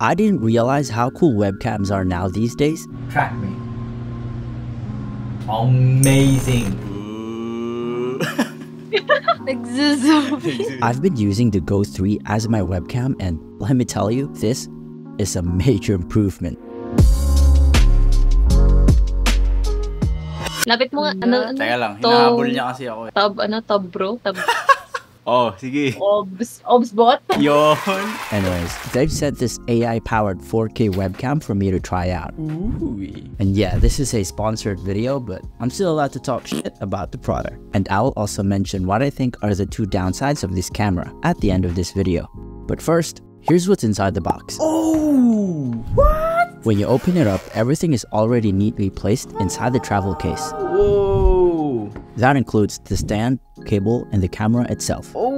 I didn't realize how cool webcams are now these days. Track me. Amazing. I've been using the GO3 as my webcam, and let me tell you, this is a major improvement. Lapit mo ano? Teka lang, hinahabol niya kasi ako eh. Tab bro? Oh, sige. OBSBOT? Yon. Anyways, they've sent this AI-powered 4K webcam for me to try out. Ooh. And yeah, this is a sponsored video, but I'm still allowed to talk shit about the product. And I'll also mention what I think are the two downsides of this camera at the end of this video. But first, here's what's inside the box. Oh! What? When you open it up, everything is already neatly placed inside the travel case. Whoa! That includes the stand, cable, and the camera itself. Oh!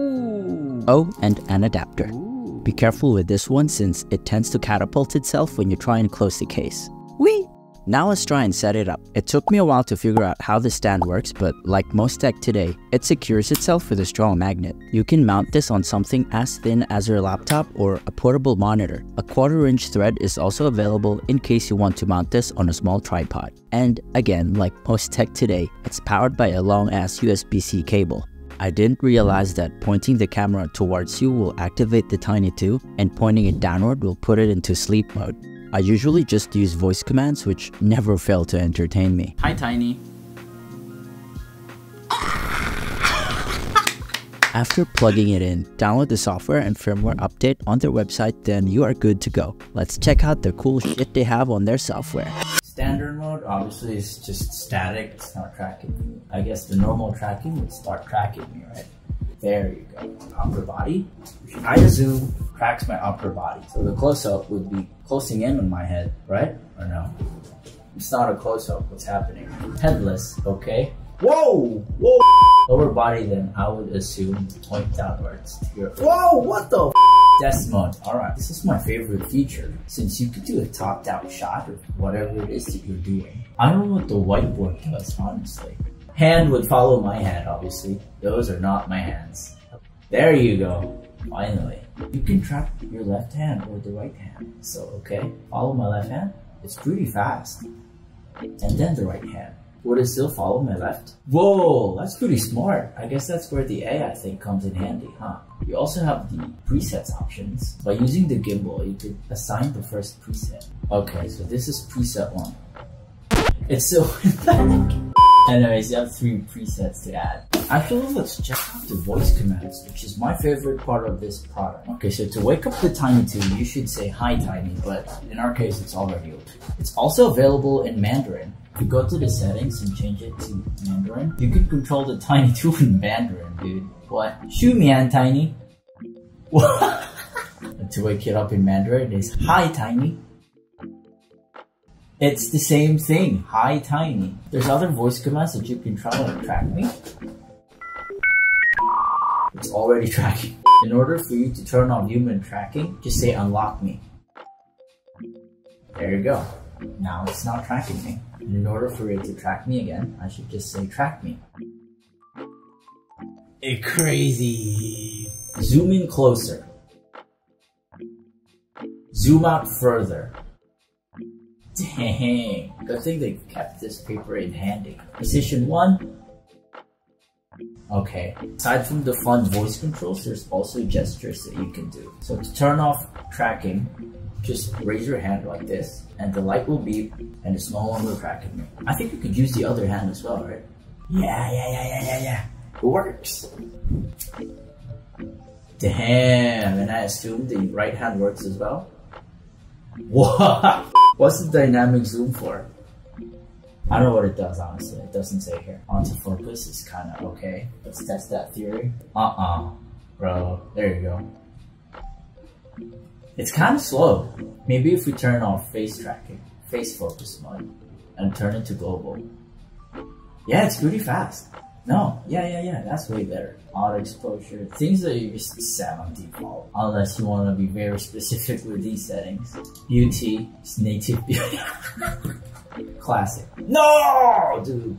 Oh, and an adapter. Ooh. Be careful with this one since it tends to catapult itself when you try and close the case. Whee! Now let's try and set it up. It took me a while to figure out how the stand works, but like most tech today, it secures itself with a strong magnet. You can mount this on something as thin as your laptop or a portable monitor. A 1/4-inch thread is also available in case you want to mount this on a small tripod. And again, like most tech today, it's powered by a long-ass USB-C cable. I didn't realize that pointing the camera towards you will activate the Tiny 2, and pointing it downward will put it into sleep mode. I usually just use voice commands, which never fail to entertain me. Hi, Tiny. After plugging it in, download the software and firmware update on their website, then you are good to go. Let's check out the cool shit they have on their software. Standard mode obviously is just static, it's not tracking me. I guess the normal tracking would start tracking me, right? There you go. Upper body. I zoom tracks my upper body. So the close-up would be closing in on my head, right? Or no? It's not a close-up. What's happening? Headless, okay? Whoa! Whoa! Lower body then, I would assume, point downwards. Whoa! What the f***? Test mode. Alright, this is my favorite feature since you could do a top-down shot or whatever it is that you're doing. I don't know what the whiteboard does, honestly. Hand would follow my hand, obviously. Those are not my hands. There you go. Finally. You can track your left hand or the right hand. So, okay. Follow my left hand. It's pretty fast. And then the right hand. Would it still follow my left? Whoa, that's pretty smart. I guess that's where the AI thing comes in handy, huh? You also have the presets options. By using the gimbal, you could assign the first preset. Okay, so this is preset 1. It's so anyways, you have 3 presets to add. Actually, let's check out the voice commands, which is my favorite part of this product. Okay, so to wake up the Tiny 2, you should say, "Hi, Tiny," but in our case, it's already open. It's also available in Mandarin. If you go to the settings and change it to Mandarin, you can control the Tiny 2 in Mandarin, dude. What? Shoo mian, Tiny. What? And to wake it up in Mandarin is, "Hi, Tiny." It's the same thing. Hi, Tiny. There's other voice commands that you can try, like track me. It's already tracking. In order for you to turn on human tracking, just say unlock me. There you go. Now it's not tracking me. And in order for it to track me again, I should just say track me. It's crazy. Zoom in closer. Zoom out further. Dang, good thing they kept this paper in handy. Position 1. Okay, aside from the fun voice controls, there's also gestures that you can do. So to turn off tracking, just raise your hand like this, and the light will beep, and it's no longer tracking me. I think you could use the other hand as well, right? Yeah. It works. Damn, and I assume the right hand works as well? What? What's the dynamic zoom for? I don't know what it does, honestly. It doesn't say here. Onto focus is kind of okay. Let's test that theory. Bro. There you go. It's kind of slow. Maybe if we turn off face tracking, face focus mode, and turn it to global. Yeah, it's pretty fast. No, yeah, that's way better. Auto exposure, things that you just set on default, unless you want to be very specific with these settings. Beauty, it's native beauty. Classic. No, dude.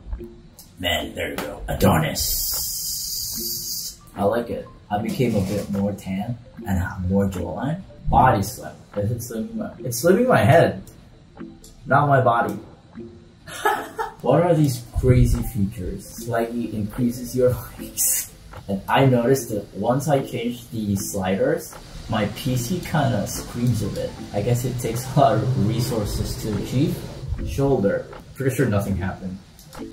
Man, there you go. Adonis. I like it. I became a bit more tan and more jawline. Body slim. It's slimming my head, not my body. What are these crazy features? Slightly increases your legs. And I noticed that once I changed the sliders, my PC kinda screams a bit. I guess it takes a lot of resources to achieve. Shoulder. Pretty sure nothing happened.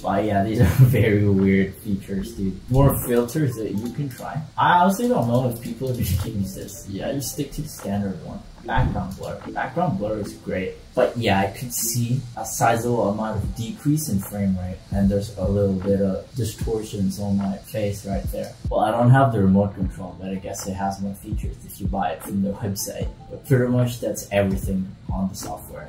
But yeah, these are very weird features, dude. More filters that you can try. I honestly don't know if people can use this. Yeah, just stick to the standard one. Background blur. Background blur is great. But yeah, I could see a sizable amount of decrease in frame rate. And there's a little bit of distortions on my face right there. Well, I don't have the remote control, but I guess it has more features if you buy it from the website. But pretty much that's everything on the software.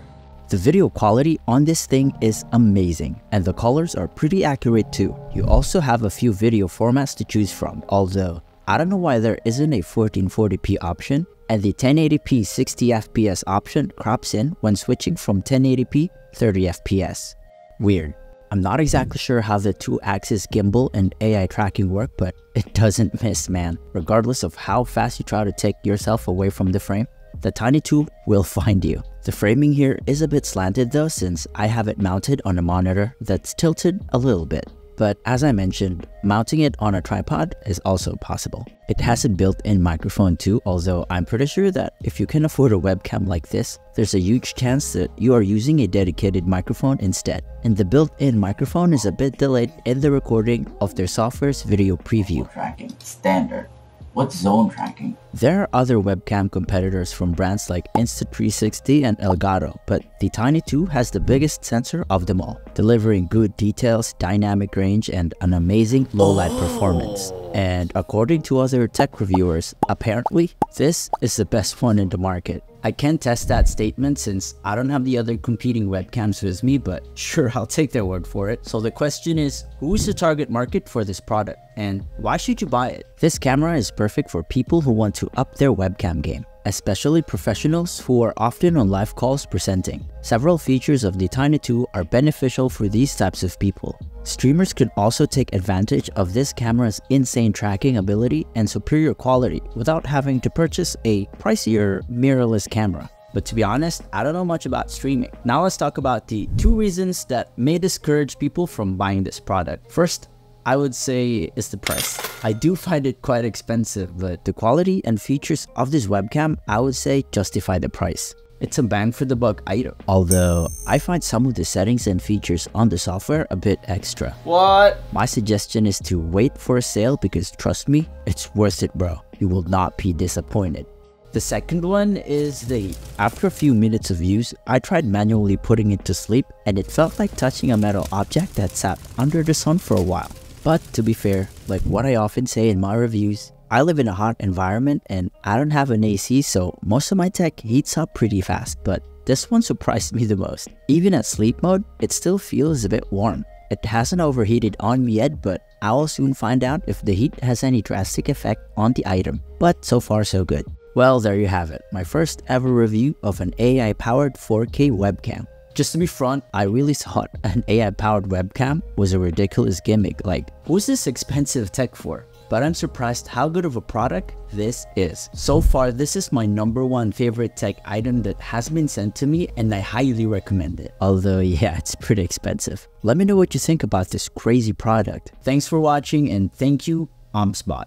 The video quality on this thing is amazing, and the colors are pretty accurate too. You also have a few video formats to choose from, although I don't know why there isn't a 1440p option, and the 1080p 60fps option crops in when switching from 1080p 30fps. Weird. I'm not exactly sure how the 2-axis gimbal and AI tracking work, but it doesn't miss, man. Regardless of how fast you try to take yourself away from the frame, the Tiny 2 will find you. The framing here is a bit slanted though, since I have it mounted on a monitor that's tilted a little bit. But as I mentioned, mounting it on a tripod is also possible. It has a built-in microphone too, although I'm pretty sure that if you can afford a webcam like this, there's a huge chance that you are using a dedicated microphone instead. And the built-in microphone is a bit delayed in the recording of their software's video preview. Tracking standard. What's zone tracking? There are other webcam competitors from brands like Insta360 and Elgato, but the Tiny 2 has the biggest sensor of them all, delivering good details, dynamic range, and an amazing low-light performance. And according to other tech reviewers, apparently, this is the best one in the market. I can't test that statement since I don't have the other competing webcams with me, but sure, I'll take their word for it. So the question is, who's the target market for this product and why should you buy it? This camera is perfect for people who want to up their webcam game, especially professionals who are often on live calls presenting. Several features of the Tiny 2 are beneficial for these types of people. Streamers could also take advantage of this camera's insane tracking ability and superior quality without having to purchase a pricier mirrorless camera. But to be honest, I don't know much about streaming. Now let's talk about the 2 reasons that may discourage people from buying this product. First, I would say it's the price. I do find it quite expensive, but the quality and features of this webcam, I would say, justify the price. It's a bang for the buck item. Although, I find some of the settings and features on the software a bit extra. What? My suggestion is to wait for a sale because trust me, it's worth it, bro. You will not be disappointed. The second one is the heat. After a few minutes of use, I tried manually putting it to sleep and it felt like touching a metal object that sat under the sun for a while. But to be fair, like what I often say in my reviews, I live in a hot environment and I don't have an AC, so most of my tech heats up pretty fast, but this one surprised me the most. Even at sleep mode, it still feels a bit warm. It hasn't overheated on me yet, but I will soon find out if the heat has any drastic effect on the item. But so far so good. Well, there you have it, my first ever review of an AI-powered 4K webcam. Just to be frank, I really thought an AI-powered webcam was a ridiculous gimmick, like who's this expensive tech for? But I'm surprised how good of a product this is. So far, this is my #1 favorite tech item that has been sent to me and I highly recommend it. Although yeah, it's pretty expensive. Let me know what you think about this crazy product. Thanks for watching and thank you, OBSBOT.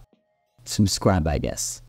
Subscribe, I guess.